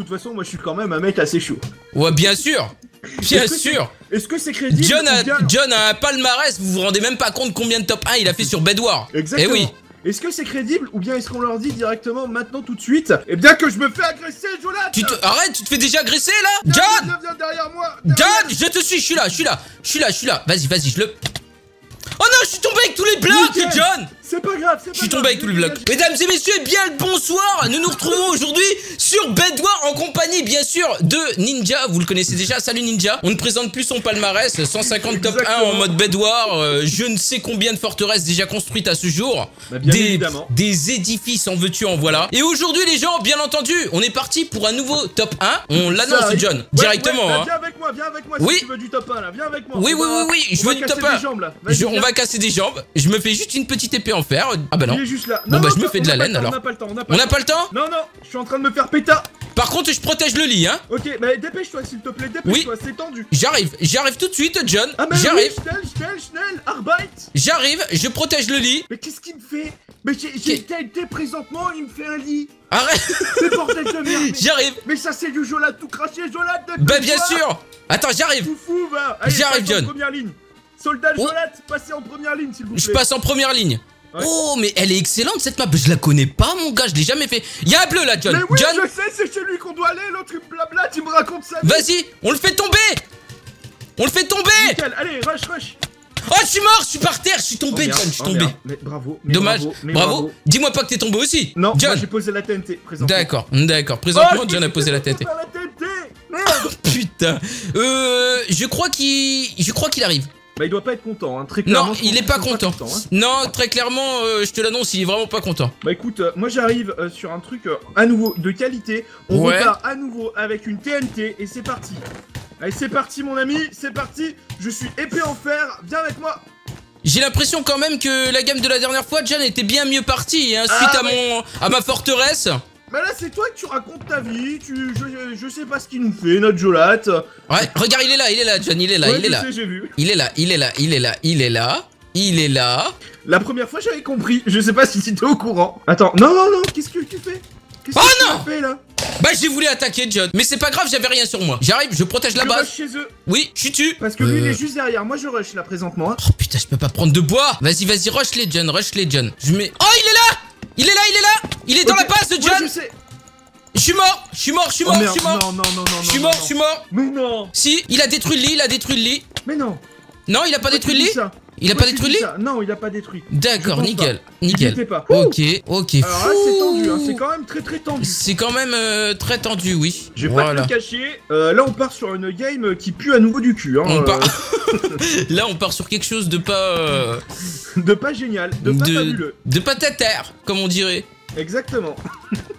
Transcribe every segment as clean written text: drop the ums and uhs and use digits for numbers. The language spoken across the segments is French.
toute façon, moi je suis quand même un mec assez chaud. Ouais, bien sûr. Bien sûr. Est-ce que c'est crédible? John a un palmarès, vous vous rendez même pas compte combien de top 1 il a fait sur Bedwars. Exactement. Et oui. Est-ce que c'est crédible ou bien est-ce qu'on leur dit directement maintenant tout de suite? Eh bien que je me fais agresser, Jolate. Arrête, tu te fais déjà agresser là? John, viens derrière moi. John, je te suis, je suis là. Vas-y, je le... Oh non, je suis tombé avec tous les blocs, nickel. John, c'est pas grave, je suis tombé avec tous les blocs. Mesdames et messieurs, et bien le bonsoir. Nous nous retrouvons aujourd'hui sur Bedwars en compagnie, bien sûr, de Ninja. Vous le connaissez déjà, salut Ninja. On ne présente plus son palmarès, 150 Exactement. Top 1 en mode Bedwars. Je ne sais combien de forteresses déjà construites à ce jour. Bah, des édifices en veux-tu, en voilà. Et aujourd'hui les gens, bien entendu, on est parti pour un nouveau top 1. On l'annonce, John, directement. Ouais, bah, viens avec moi, si tu veux du top 1 là. Viens avec moi. Oui, je veux du top 1. On va casser des jambes. Je me fais juste une petite épée en fer. Ah bah non. Il est juste là. Non, bon bah je me fais de la laine alors. On n'a pas le temps. Non, je suis en train de me faire péta. Par contre, je protège le lit, hein. Ok, bah dépêche-toi s'il te plaît. Dépêche-toi, c'est tendu. J'arrive tout de suite, John. Ah bah j'arrive. Schnell, Arbeit. J'arrive, je protège le lit. Mais qu'est-ce qu'il me fait? Mais j'ai été présentement, il me fait un lit. Arrête. C'est bordel de merde. J'arrive. Mais ça c'est du Jolate tout craché, Jolate. Bah bien sûr. Attends, j'arrive. J'arrive, John. Soldat Jolate, passez en première ligne s'il vous plaît. Je passe en première ligne. Ouais. Oh mais elle est excellente cette map, je la connais pas mon gars, je l'ai jamais fait. Y'a un bleu là, John. Mais oui, John... je sais, c'est chez lui qu'on doit aller, l'autre il blablate, il me raconte ça. Vas-y, on le fait tomber. Nickel. Allez, rush. Oh je suis mort, je suis par terre, je suis tombé, John, je suis tombé. Mais bravo, dommage, bravo. Dis-moi pas que t'es tombé aussi. Non, John, j'ai posé la TNT présentement. D'accord, présentement John a posé la TNT. Putain, je crois qu'il arrive. Bah, il doit pas être content, hein. Très clairement. Non, il est pas content. Non, très clairement, je te l'annonce, il est vraiment pas content. Bah écoute, moi j'arrive sur un truc à nouveau de qualité. On repart à nouveau avec une TNT et c'est parti. Allez, c'est parti mon ami, c'est parti. Je suis épée en fer, viens avec moi. J'ai l'impression quand même que la gamme de la dernière fois, John était bien mieux parti, hein, suite à ma forteresse. Bah là c'est toi que tu racontes ta vie, je sais pas ce qu'il nous fait, notre Jolate. Ouais, regarde, il est là, John, il est là. La première fois j'avais compris, je sais pas si t'étais au courant. Attends, non, qu'est-ce que tu fais? Qu'est-ce que tu fais là? Bah j'ai voulu attaquer John, mais c'est pas grave, j'avais rien sur moi. J'arrive, je protège la base. Chez eux. Oui, je suis tu. Parce que lui il est juste derrière, moi je rush là présentement. Hein. Oh putain, je peux pas prendre de bois. Vas-y, rush les John. Je mets... Oh il est là. Il est dans la base de John. Ouais, je sais. Je suis mort. Non, je suis mort. Mais non. Si, il a détruit le lit. Mais non. Non, il a pas détruit le lit. Il a pas détruit le lit? Non, il a pas détruit. D'accord, nickel. Ok. Alors là, c'est tendu, hein. C'est quand même très tendu. C'est quand même très tendu, oui. Je vais pas te le cacher. Là, on part sur une game qui pue à nouveau du cul, hein. Là, on part sur quelque chose de pas... De pas génial, de pas fabuleux. De pas terre, comme on dirait. Exactement.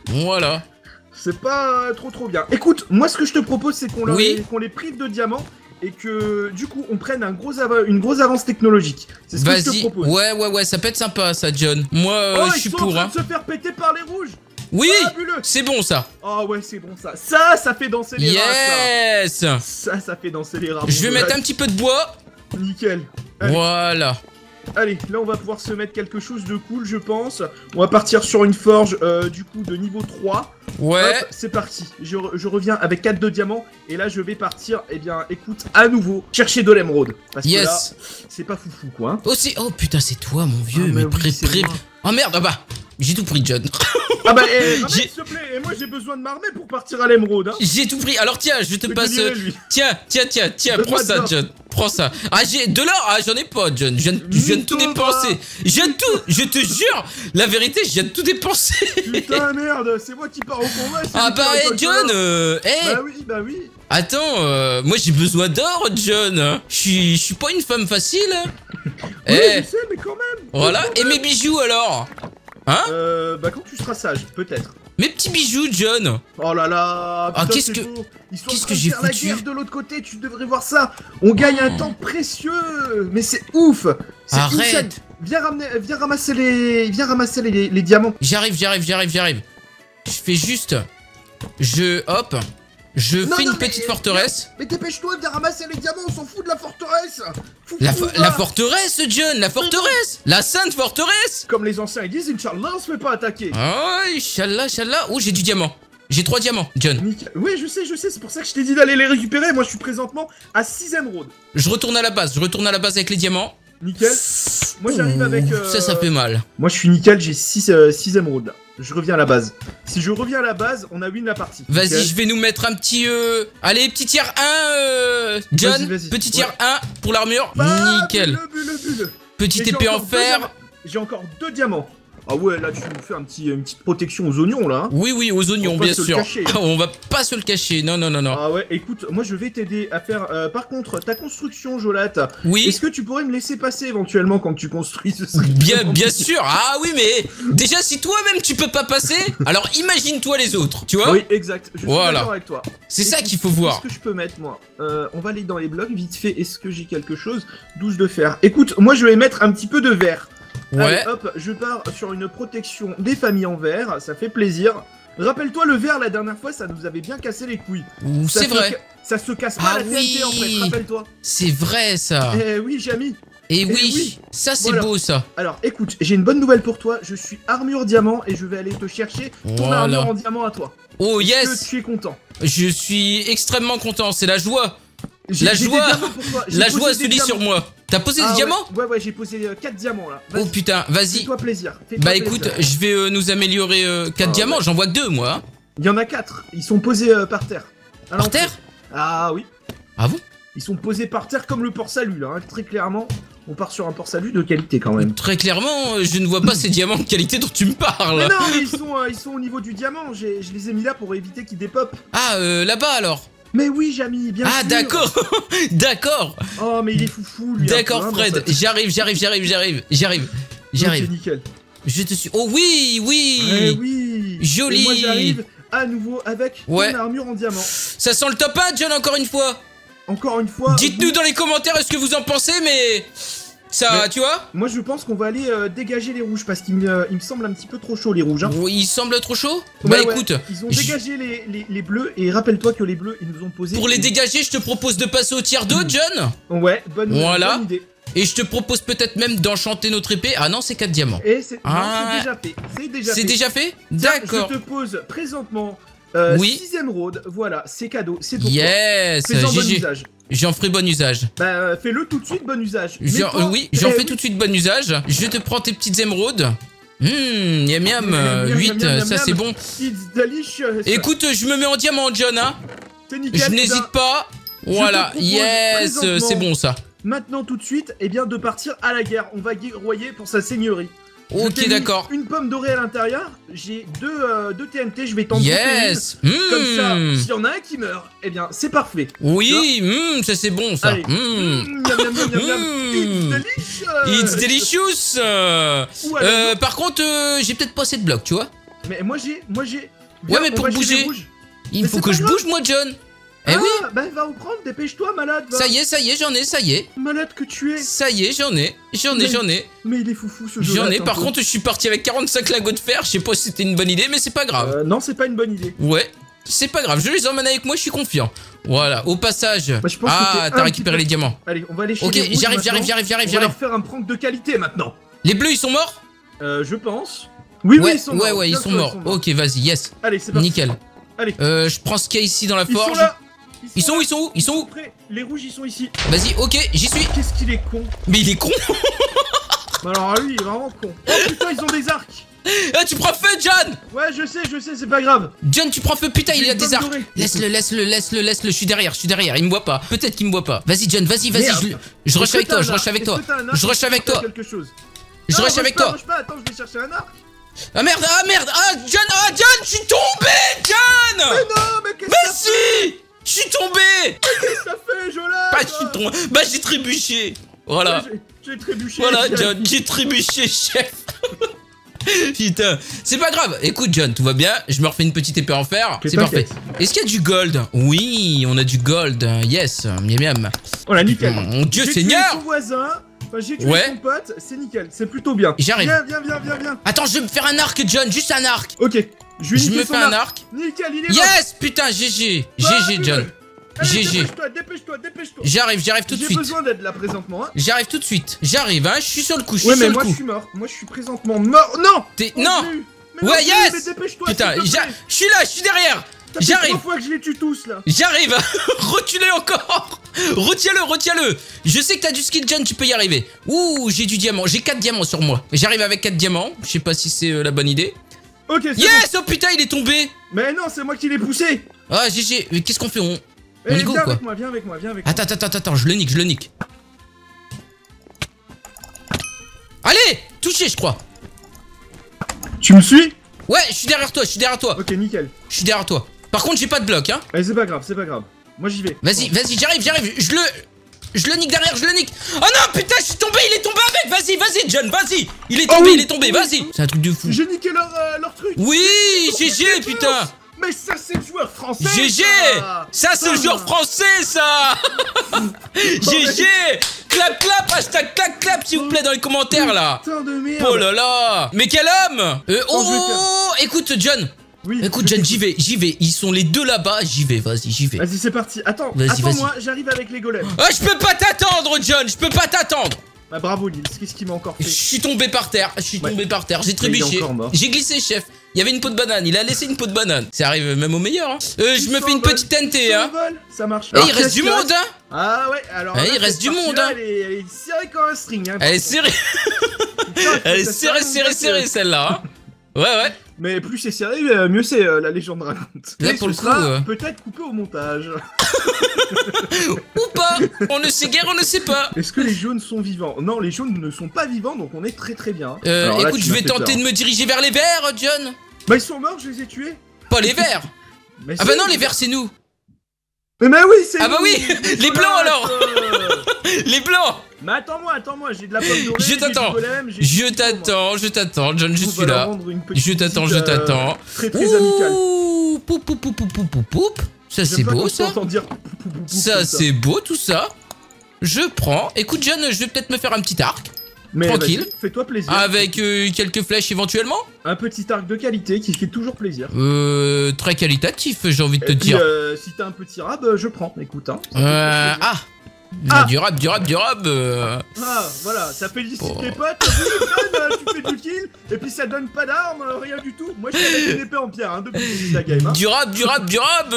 Voilà. C'est pas trop bien. Écoute, moi, ce que je te propose, c'est qu'on les prive de diamants. Et que du coup on prenne une grosse avance technologique. C'est ce que je te propose. Ouais, ça peut être sympa ça, John. Moi je suis pour. Ils sont en train de se faire péter par les rouges. Oui, c'est bon ça. Oh ouais, c'est bon ça. Ça fait danser les rats. Ça fait danser les rats. Je vais mettre un petit peu de bois. Nickel. Allez. Voilà. Allez, là on va pouvoir se mettre quelque chose de cool, je pense. On va partir sur une forge du coup de niveau 3. Ouais. C'est parti. Je reviens avec 4 de diamants. Et là je vais partir, eh bien écoute, à nouveau chercher de l'émeraude. Parce que là, c'est pas foufou quoi. Oh putain, c'est toi mon vieux. Ah, mais oh merde, j'ai tout pris, John. S'il te plaît, et moi j'ai besoin de m'armer pour partir à l'émeraude. Hein. J'ai tout pris. Alors tiens, je te passe. Tiens, prends ça, John. Prends ça. Ah, j'ai de l'or. Ah, j'en ai pas, John. Je viens de tout dépenser. Je te jure. La vérité, je viens de tout dépenser. Putain, merde. C'est moi qui pars au combat. Ah bah, John. Bah oui. Attends, moi j'ai besoin d'or, John. Je suis pas une femme facile. Je sais, mais quand même. Voilà. Et mes bijoux alors? Hein? Bah quand tu seras sage, peut-être. Mes petits bijoux, John. Oh là là. Putain, qu'est-ce que j'ai foutu? Ils sont en train de faire la guerre de l'autre côté, tu devrais voir ça. On gagne un temps précieux. Mais c'est ouf. Arrête. Viens ramasser les diamants. J'arrive. Je fais juste... Je fais une petite forteresse. Mais dépêche-toi, viens ramasser les diamants, on s'en fout de la forteresse. La forteresse, John, la forteresse. La sainte forteresse. Comme les anciens ils disent, Inch'Allah, on se fait pas attaquer. Oh, Inch'Allah. Oh, j'ai du diamant. J'ai 3 diamants, John. Oui, je sais, c'est pour ça que je t'ai dit d'aller les récupérer. Moi, je suis présentement à 6 émeraudes. Je retourne à la base avec les diamants. Nickel. Moi, j'arrive avec... Ça fait mal. Moi, je suis nickel, j'ai 6 émeraudes, là. Je reviens à la base. Si je reviens à la base, on a win la partie. Vas-y, je vais nous mettre un petit... Allez, petit tiers 1, John. Vas-y. Petit tiers 1 pour l'armure. Nickel. Bulle. Petit épée en fer. J'ai encore 2 diamants. Ah ouais, là tu me fais une petite protection aux oignons là. Oui, aux oignons, bien sûr. On va pas se le cacher, non. Ah ouais, écoute, moi je vais t'aider à faire... par contre, ta construction, Jolate. Oui. Est-ce que tu pourrais me laisser passer éventuellement quand tu construis ce serait... Bien sûr. Ah oui, mais déjà si toi-même tu peux pas passer, alors imagine-toi les autres, tu vois. Oui, exact. Je suis d'accord avec toi. C'est ça qu'il faut voir. Qu'est-ce que je peux mettre, moi? On va aller dans les blocs, vite fait. Est-ce que j'ai quelque chose? 12 de fer. Écoute, moi je vais mettre un petit peu de verre. Ouais. Allez, hop, je pars sur une protection des familles en verre, ça fait plaisir. Rappelle-toi, le verre la dernière fois, ça nous avait bien cassé les couilles. C'est vrai. Ça se casse pas la TNT en fait, rappelle-toi. C'est vrai ça. Eh oui, Jamy. Et oui, ça c'est beau ça. Alors écoute, j'ai une bonne nouvelle pour toi, je suis armure diamant et je vais aller te chercher ton armure en diamant à toi. Oh yes. Est-ce que tu es content? Je suis extrêmement content, c'est la joie. La joie se lit sur moi. T'as posé des diamants? Ouais, j'ai posé 4 diamants là. Oh putain, vas-y. Fais-toi plaisir. Bah écoute, je vais nous améliorer 4 diamants, j'en vois que 2 moi. Il y en a 4, ils sont posés par terre. Par terre? Ah oui. Ah bon? Ils sont posés par terre comme le port-salut là, hein. Très clairement. On part sur un port-salut de qualité quand même. Très clairement, je ne vois pas ces diamants de qualité dont tu me parles. Mais non, mais ils sont au niveau du diamant, je les ai mis là pour éviter qu'ils dépopent. Ah là-bas alors? Mais oui, Jamy, bien sûr. Ah d'accord, d'accord. Oh mais il est foufou lui. D'accord Fred, j'arrive. Okay, nickel. Je te suis. Oh oui. Eh oui. Joli. Et moi j'arrive à nouveau avec une armure en diamant. Ça sent le top 1, John, encore une fois. Dites-nous dans les commentaires ce que vous en pensez, mais... Ça, tu vois? Moi je pense qu'on va aller dégager les rouges parce qu'ils me semblent un petit peu trop chauds les rouges. Hein. Ils semblent trop chauds? Bah écoute. Ils ont dégagé les bleus et rappelle-toi que les bleus ils nous ont posé. Pour les dégager, je te propose de passer au tiers 2, John. Ouais, bonne idée. Et je te propose peut-être même d'enchanter notre épée. Ah non, c'est 4 diamants. Et c'est déjà fait. C'est déjà fait? D'accord. Je te pose présentement 6 émeraudes. Voilà, c'est cadeau. C'est pour toi. Fais-en bon usage. J'en ferai bon usage. Bah fais-le tout de suite bon usage. Oui, j'en fais tout de suite bon usage. Je te prends tes petites émeraudes. Yam yam, 8, ça c'est bon. Écoute, je me mets en diamant, John. Je n'hésite pas. Voilà, yes, c'est bon ça. Maintenant tout de suite, eh bien de partir à la guerre. On va guerroyer pour sa seigneurie. Ok, d'accord. Une pomme dorée à l'intérieur. J'ai 2 TNT. Je vais t'en donner une. Comme ça, s'il y en a un qui meurt, eh bien, c'est parfait. Oui, ça c'est bon, ça. It's delicious. Par contre, j'ai peut-être pas assez de blocs, tu vois. Mais moi j'ai. Ouais, mais pour bouger, il faut que je bouge, moi, John. Eh oui. Bah va vous prendre, dépêche-toi malade. Ça y est, j'en ai, Malade que tu es. Ça y est, j'en ai. Mais il est foufou ce jeu. Par contre, je suis parti avec 45 lingots de fer, je sais pas si c'était une bonne idée, mais c'est pas grave. Non, c'est pas une bonne idée. Ouais, c'est pas grave, je les emmène avec moi, je suis confiant. Voilà, au passage. Bah, t'as récupéré les diamants. Allez, on va aller chez les rouges. Ok, j'arrive. On va leur faire un prank de qualité maintenant. Les bleus, ils sont morts? Je pense. Oui, ils sont morts. Ouais, ils sont morts. Ok, vas-y, yes. Allez, c'est parti. Nickel. Allez. Je prends ce qu'il y a ici dans la forge. Ils sont où? Les rouges ils sont ici. Vas-y, ok, j'y suis. Qu'est-ce qu'il est con. Mais il est con. Bah alors lui il est vraiment con. Oh putain, ils ont des arcs. Ah, tu prends feu, John. Ouais, je sais, c'est pas grave. John, tu prends feu, putain, il a des arcs. Laisse-le, je suis derrière, il me voit pas. Peut-être qu'il me voit pas. Vas-y, John, vas-y. Je rush avec toi. Attends, je vais chercher un arc. Ah merde, John, je suis tombé, John. Mais non, mais qu'est-ce que... Mais si. Je suis tombé! Qu'est-ce que ça fait, Jolate? Je suis tombé. Bah, j'ai trébuché. Voilà. J'ai trébuché. Voilà, John, j'ai trébuché, chef. Putain. C'est pas grave. Écoute, John, tout va bien. Je me refais une petite épée en fer. C'est parfait. Est-ce qu'il y a du gold? Oui, on a du gold. Yes. Miam, miam. Oh la nickel. Mon Dieu Seigneur. J'ai tué son voisin. Enfin, j'ai tué son pote. C'est nickel. C'est plutôt bien. J'arrive. Viens. Attends, je vais me faire un arc, John. Juste un arc. Ok. Je me fais un arc. Nickel, il est mort. Yes, putain, GG. GG, John. GG. Dépêche-toi. J'arrive tout de suite. J'ai besoin d'aide là présentement. J'arrive tout de suite. Je suis sur le coup. Ouais, mais moi je suis mort. Moi je suis présentement mort. Non. Ouais, yes! Putain, je suis là, je suis derrière! J'arrive! J'arrive! Reculez encore! Retiens-le, retiens-le! Je sais que t'as du skill, John, tu peux y arriver. Ouh, j'ai du diamant, j'ai 4 diamants sur moi. J'arrive avec 4 diamants, je sais pas si c'est la bonne idée. Ok, c'est yes! Bon. Oh putain, il est tombé! Mais non, c'est moi qui l'ai poussé! Ah, GG, mais qu'est-ce qu'on fait? On y go, viens quoi. Avec moi, viens avec moi, viens avec moi. Attends, attends, attends, je le nique, je le nique. Allez! Touché, je crois. Tu me suis? Ouais, je suis derrière toi, je suis derrière toi. Ok, nickel. Je suis derrière toi. Par contre, j'ai pas de bloc, hein. Mais c'est pas grave, c'est pas grave. Moi, j'y vais. Vas-y, vas-y, j'arrive, j'arrive. Je le nique derrière, je le nique. Oh non, putain, je suis tombé, il est tombé avec. Vas-y, vas-y, John, vas-y. Il est tombé, oh, oui. Il est tombé, vas-y. C'est un truc de fou. J'ai niqué leur truc. Oui, GG, putain. Mais ça, c'est le joueur français. GG, ça, c'est le joueur français, ça. GG. Clap, clap, hashtag clap, clap, s'il vous plaît, dans les commentaires, là. Putain de merde. Oh là là. Mais quel homme. Oh, écoute, John. Oui, écoute, John, j'y vais. Ils sont les deux là-bas, j'y vais. Vas-y, c'est parti. Attends, attends-moi, j'arrive avec les golems. Ah, je peux pas t'attendre, John, je peux pas t'attendre. Bah, bravo, Lils, qu'est-ce qu'il m'a encore fait? Je suis tombé par terre, j'ai trébuché. J'ai glissé, chef. Il y avait une peau de banane, il a laissé une peau de banane. Ça arrive même au meilleur, hein. Je me fais une petite TNT, hein. Ça marche. Et il reste du monde, hein. Ah ouais, alors. Il reste du monde, hein. Elle est serrée comme un string, hein. Elle est serrée. Elle est serrée, celle-là, hein. Ouais. Mais plus c'est serré, mieux c'est la légende ralente. Là, pour le coup, peut-être coupé au montage. Ou pas. On ne sait guère, on ne sait pas. Est-ce que les jaunes sont vivants? Non, les jaunes ne sont pas vivants, donc on est très très bien. Alors, écoute, là, je vais tenter de me diriger vers les verts, John. Bah, ils sont morts, je les ai tués. Pas les verts. Mais ah bah non, les verts, c'est nous. Mais bah oui, c'est nous. Ah bah oui, les blancs alors. Les blancs. Mais attends-moi, j'ai de la pomme dorée, j'ai du golem, je t'attends, John, je suis là. Je t'attends. Très très amical. Ça c'est beau ça. Ça c'est beau tout ça. Je prends. Écoute John, je vais peut-être me faire un petit arc. Mais tranquille. Fais-toi plaisir. Avec quelques flèches éventuellement. Un petit arc de qualité qui fait toujours plaisir. Très qualitatif, j'ai envie de te dire. Si t'as un petit rab, je prends. Écoute, hein. Du rap. Ah, voilà, ça fait d'ici tes potes, tu fais du kill, et puis ça donne pas d'armes, rien du tout. Moi, je suis avec une épée en pierre, hein, depuis le début de la game. Hein. Du rap.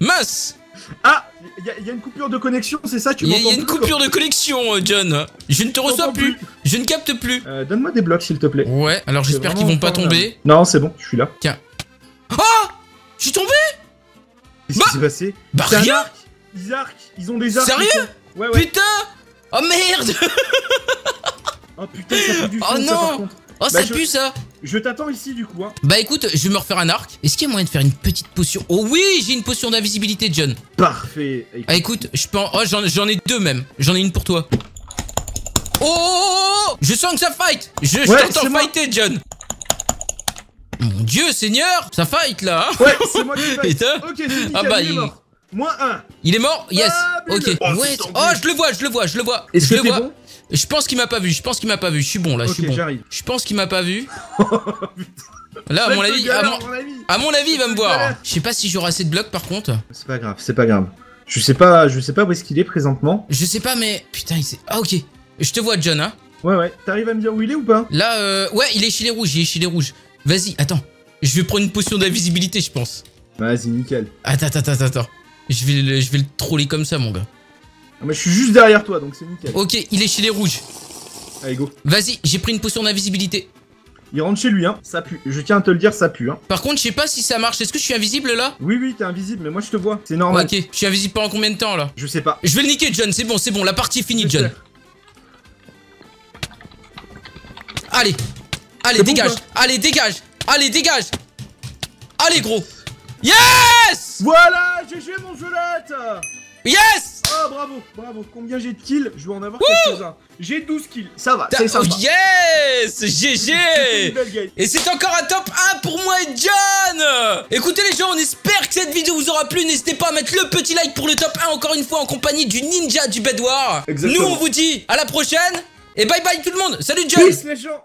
Mince. Ah, il y a une coupure de connexion, c'est ça? Tu m'entends? Il y a une coupure de connexion, John. Je ne te reçois plus. Je ne capte plus. Donne-moi des blocs, s'il te plaît. Ouais, alors j'espère qu'ils vont pas tomber. Non, c'est bon, je suis là. Tiens. Ah, je suis tombé. Qu'est-ce qui s'est passé? Bah, rien. Ils ont des arcs. Sérieux? Ouais. Putain. Oh merde. Oh putain, ça fait du fond, oh non ça, par contre. Oh bah, ça pue ça. Je t'attends ici du coup, hein. Bah écoute, je vais me refaire un arc. Est-ce qu'il y a moyen de faire une petite potion? Oh oui, j'ai une potion d'invisibilité, John. Parfait. Ah écoute, je pense... Oh, j'en ai deux même. J'en ai une pour toi. Oh, je sens que ça fight. Je t'entends fighter, John. Mon dieu, seigneur. Ça fight là, hein. Ouais, c'est moi qui fight. Ok, c'est nickel, ah bah, il est mort. Moins 1. Il est mort? Yes. Ok. Oh, je le vois. Est-ce que t'es bon? Je pense qu'il m'a pas vu. Je suis bon là. Ok, j'arrive. Je pense qu'il m'a pas vu. Là, à mon avis, il va me voir. Je sais pas si j'aurai assez de blocs par contre. C'est pas grave. Je sais pas où est-ce qu'il est présentement. Je sais pas, mais putain, il s'est... Ah ok. Je te vois, John. Hein. Ouais. T'arrives à me dire où il est ou pas? Là, ouais, il est chez les rouges. Vas-y, attends. Je vais prendre une potion d'invisibilité, je pense. Vas-y, nickel. Attends. Je vais le troller comme ça, mon gars. Ah, mais je suis juste derrière toi, donc c'est nickel. Ok, il est chez les rouges. Allez, go. Vas-y, j'ai pris une potion d'invisibilité. Il rentre chez lui, hein. Ça pue. Je tiens à te le dire, ça pue, hein. Par contre, je sais pas si ça marche. Est-ce que je suis invisible là? Oui, t'es invisible, mais moi je te vois. C'est normal. Ok, je suis invisible pendant combien de temps là? Je sais pas. Je vais le niquer, John. C'est bon. La partie est finie, John. Allez, dégage. Allez, dégage. Allez, gros. Yes! Voilà, GG mon jolate! Yes! Oh bravo, combien j'ai de kills? Je vais en avoir quelques-uns. J'ai 12 kills, ça va, c'est sympa. Yes! GG! Et c'est encore un top 1 pour moi et John! Écoutez les gens, on espère que cette vidéo vous aura plu. N'hésitez pas à mettre le petit like pour le top 1, encore une fois en compagnie du Ninja du Bedwars. Nous on vous dit à la prochaine. Et bye bye tout le monde. Salut John! Peace les gens.